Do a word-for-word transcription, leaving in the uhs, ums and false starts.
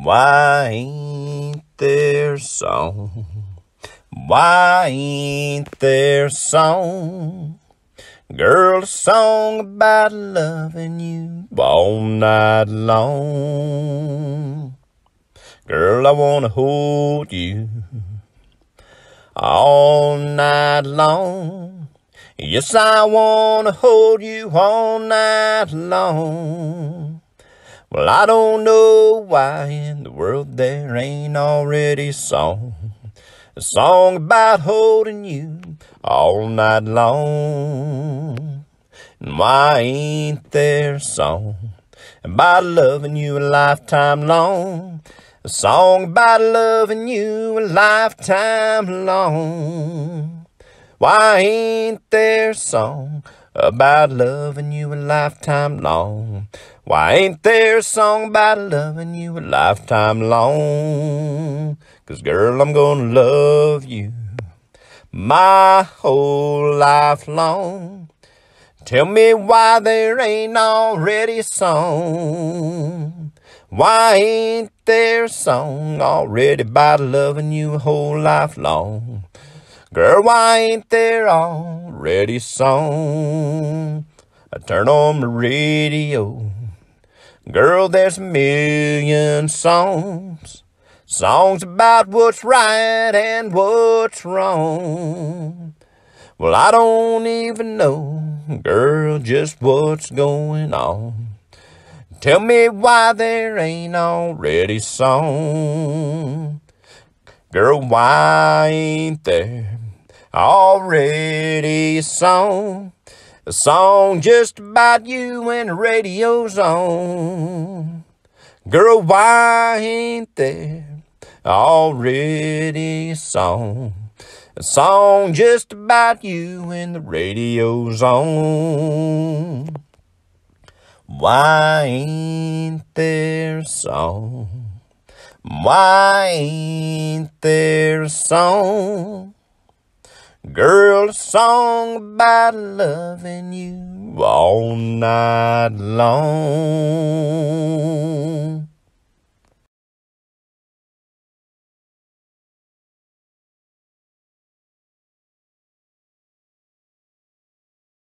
Why ain't there song? Why ain't there song? Girl, a song about loving you all night long. Girl, I wanna hold you all night long. Yes, I wanna hold you all night long. Well, I don't know why in the world there ain't already a song, a song about holding you all night long. And why ain't there a song about loving you a lifetime long? A song about loving you a lifetime long. Why ain't there a song about loving you a lifetime long? Why ain't there a song about loving you a lifetime long? 'Cause girl, I'm gonna love you my whole life long. Tell me why there ain't already a song. Why ain't there a song already about loving you a whole life long? Girl, why ain't there already a song? I turn on the radio, girl, there's a million songs. Songs about what's right and what's wrong. Well, I don't even know, girl, just what's going on. Tell me why there ain't already song. Girl, why ain't there already a song? A song just about you and the radio's on. Girl, why ain't there already a song? A song just about you and the radio's on. Why ain't there a song? Why ain't there a song? Girl, a song about loving you all night long.